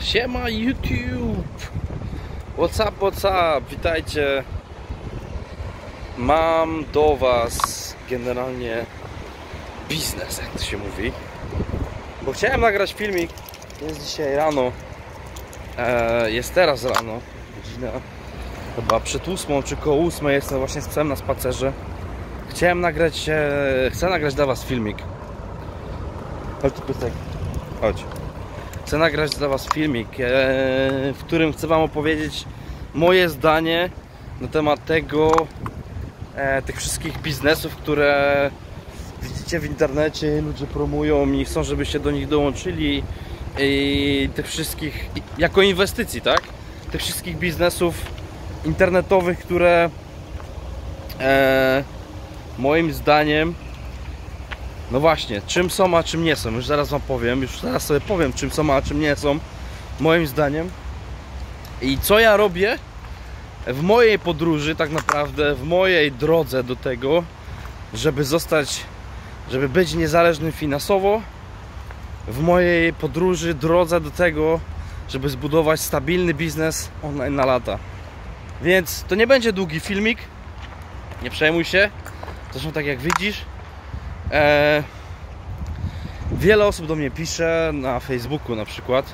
Siema YouTube! What's up, witajcie! Mam do was generalnie biznes, jak to się mówi. Bo chciałem nagrać filmik, jest dzisiaj rano, jest teraz rano, godzina chyba przed 8 czy koło 8, jestem właśnie z psem na spacerze. Chcę nagrać dla was filmik. Chodź tu, pysek. Chodź. Chcę nagrać dla was filmik, w którym chcę wam opowiedzieć moje zdanie na temat tego, tych wszystkich biznesów, które widzicie w internecie, ludzie promują i chcą, żebyście do nich dołączyli, i tych wszystkich, jako inwestycji, tak? Tych wszystkich biznesów internetowych, które moim zdaniem, no właśnie, czym są, a czym nie są. Już zaraz wam powiem, już zaraz sobie powiem, czym są, a czym nie są, moim zdaniem. I co ja robię w mojej podróży, tak naprawdę, w mojej drodze do tego, żeby zostać, żeby być niezależnym finansowo, w mojej podróży, drodze do tego, żeby zbudować stabilny biznes online na lata. Więc to nie będzie długi filmik, nie przejmuj się. Zresztą tak jak widzisz, wiele osób do mnie pisze na Facebooku, na przykład,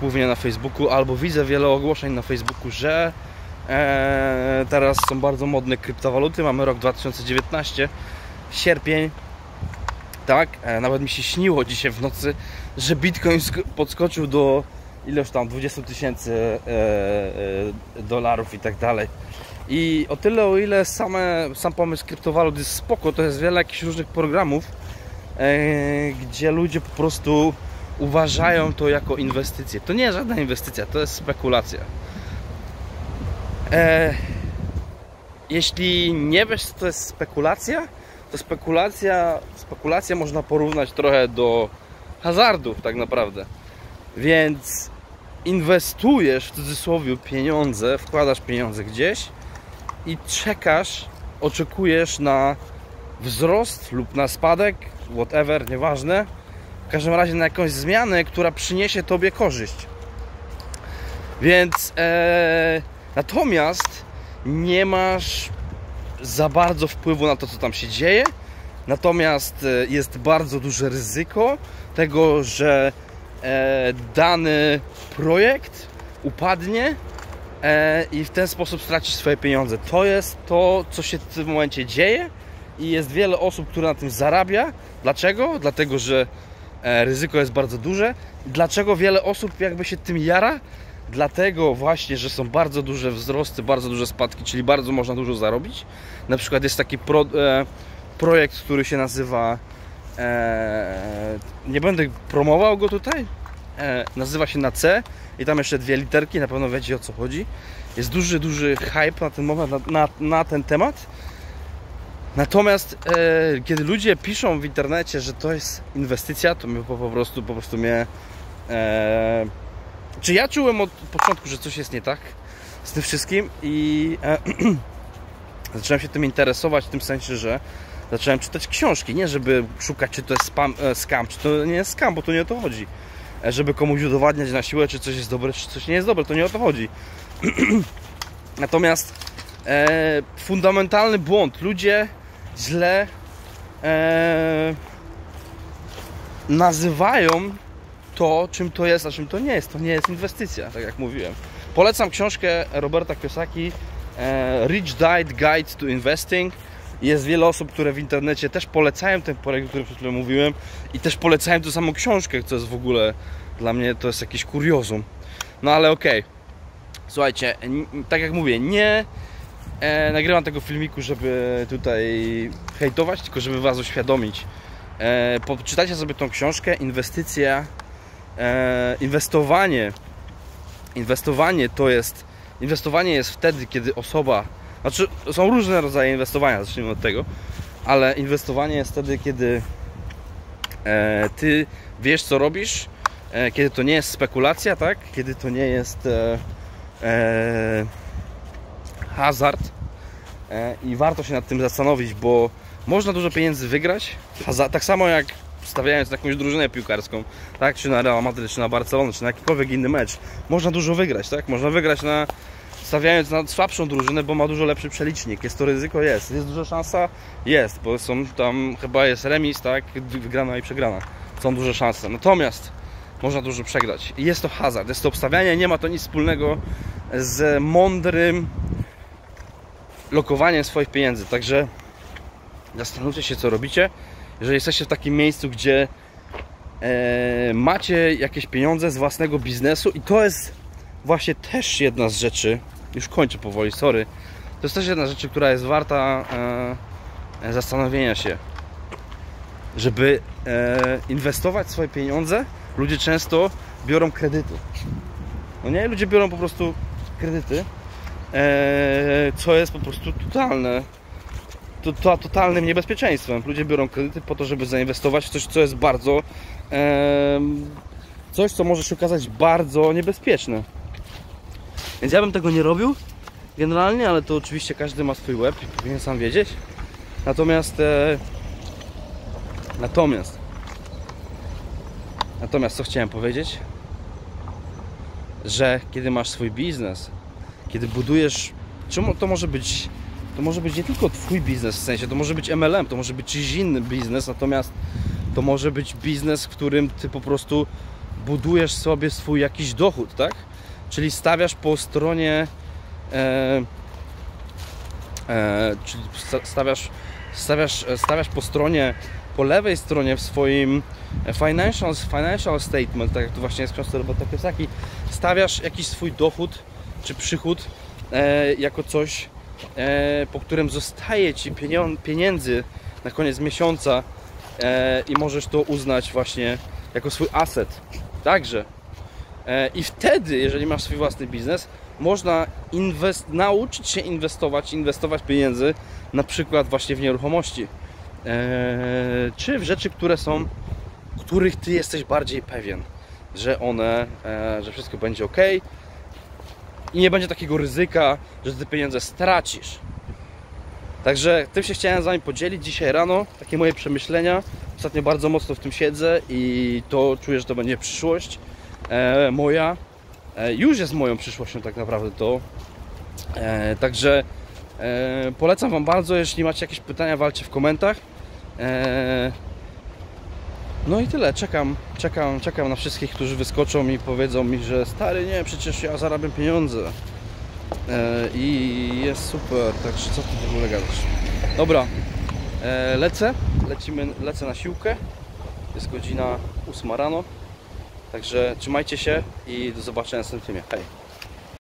głównie na Facebooku, albo widzę wiele ogłoszeń na Facebooku, że teraz są bardzo modne kryptowaluty, mamy rok 2019, sierpień, tak, nawet mi się śniło dzisiaj w nocy, że Bitcoin podskoczył do ileś tam 20 000 dolarów i tak dalej. I o tyle, o ile sam pomysł kryptowalut jest spoko, to jest wiele jakichś różnych programów, gdzie ludzie po prostu uważają to jako inwestycję. To nie jest żadna inwestycja, to jest spekulacja. Jeśli nie wiesz, co to jest spekulacja, to spekulację można porównać trochę do hazardu tak naprawdę. Więc inwestujesz, w cudzysłowie, pieniądze, wkładasz pieniądze gdzieś i czekasz, oczekujesz na wzrost lub na spadek, whatever, nieważne, w każdym razie na jakąś zmianę, która przyniesie tobie korzyść. Więc natomiast nie masz za bardzo wpływu na to, co tam się dzieje, natomiast jest bardzo duże ryzyko tego, że dany projekt upadnie i w ten sposób stracisz swoje pieniądze. To jest to, co się w tym momencie dzieje i jest wiele osób, które na tym zarabia. Dlaczego? Dlatego, że ryzyko jest bardzo duże. Dlaczego wiele osób jakby się tym jara? Dlatego właśnie, że są bardzo duże wzrosty, bardzo duże spadki, czyli bardzo można dużo zarobić. Na przykład jest taki projekt, który się nazywa, nie będę promował go tutaj, nazywa się na C i tam jeszcze dwie literki, na pewno wiecie, o co chodzi. Jest duży hype na ten moment, na ten temat. Natomiast kiedy ludzie piszą w internecie, że to jest inwestycja, to mnie po prostu mnie... Czy ja czułem od początku, że coś jest nie tak z tym wszystkim i zacząłem się tym interesować, w tym sensie, że zacząłem czytać książki, nie żeby szukać, czy to jest scam, czy to nie jest scam, bo to nie o to chodzi. Żeby komuś udowadniać na siłę, czy coś jest dobre, czy coś nie jest dobre, to nie o to chodzi. Natomiast fundamentalny błąd. Ludzie źle nazywają to, czym to jest, a czym to nie jest. To nie jest inwestycja, tak jak mówiłem. Polecam książkę Roberta Kiyosaki, Rich Dad's Guide to Investing. Jest wiele osób, które w internecie też polecają ten projekt, o którym przed chwilą mówiłem, i też polecają tę samą książkę, co jest w ogóle dla mnie, to jest jakieś kuriozum. No ale okej. Słuchajcie, tak jak mówię, nie nagrywam tego filmiku, żeby tutaj hejtować, tylko żeby was uświadomić. Poczytajcie sobie tą książkę. Inwestycja, inwestowanie jest wtedy, kiedy osoba... Znaczy, są różne rodzaje inwestowania, zacznijmy od tego, ale inwestowanie jest wtedy, kiedy ty wiesz, co robisz, kiedy to nie jest spekulacja, tak? Kiedy to nie jest hazard, i warto się nad tym zastanowić, bo można dużo pieniędzy wygrać, tak samo jak stawiając na jakąś drużynę piłkarską, tak? Czy na Real Madrid, czy na Barcelonę, czy na jakikolwiek inny mecz, można dużo wygrać, tak? Można wygrać na, stawiając na słabszą drużynę, bo ma dużo lepszy przelicznik. Jest to ryzyko? Jest. Jest duża szansa? Jest, bo są tam, chyba jest remis, tak? Wygrana i przegrana. Są duże szanse. Natomiast można dużo przegrać. I jest to hazard, jest to obstawianie, nie ma to nic wspólnego z mądrym lokowaniem swoich pieniędzy. Także zastanówcie się, co robicie. Jeżeli jesteście w takim miejscu, gdzie macie jakieś pieniądze z własnego biznesu, i to jest właśnie też jedna z rzeczy, już kończę powoli, sorry, to jest też jedna z rzeczy, która jest warta zastanowienia się, żeby inwestować swoje pieniądze. Ludzie często biorą kredyty, no nie? Ludzie biorą po prostu kredyty, co jest po prostu totalne, totalnym niebezpieczeństwem. Ludzie biorą kredyty po to, żeby zainwestować w coś, co jest bardzo coś, co może się okazać bardzo niebezpieczne. Więc ja bym tego nie robił generalnie, ale to oczywiście każdy ma swój łeb i powinien sam wiedzieć. Natomiast co chciałem powiedzieć? Że kiedy masz swój biznes, kiedy budujesz, czemu to może być? To może być nie tylko twój biznes, w sensie, to może być MLM, to może być czyjś inny biznes, natomiast to może być biznes, w którym ty po prostu budujesz sobie swój jakiś dochód, tak? Czyli stawiasz po stronie, stawiasz po stronie, po lewej stronie w swoim financial statement, tak jak to właśnie jest w książce Roberta Kiyosaki, stawiasz jakiś swój dochód czy przychód jako coś, po którym zostaje ci pieniędzy na koniec miesiąca i możesz to uznać właśnie jako swój aset. Także i wtedy, jeżeli masz swój własny biznes, można nauczyć się inwestować pieniędzy, na przykład właśnie w nieruchomości, czy w rzeczy, których ty jesteś bardziej pewien, że one, że wszystko będzie ok i nie będzie takiego ryzyka, że te pieniądze stracisz. Także tym się chciałem z wami podzielić dzisiaj rano, takie moje przemyślenia. Ostatnio bardzo mocno w tym siedzę i to czuję, że to będzie przyszłość moja. Już jest moją przyszłością tak naprawdę to. Także polecam wam bardzo, jeśli macie jakieś pytania, walcie w komentarzach. No i tyle, czekam na wszystkich, którzy wyskoczą i powiedzą mi, że stary, nie, przecież ja zarabiam pieniądze i jest super, także co tu w ogóle gadasz. Dobra, lecę na siłkę, jest godzina 8 rano, także trzymajcie się i do zobaczenia w następnym filmie, hej!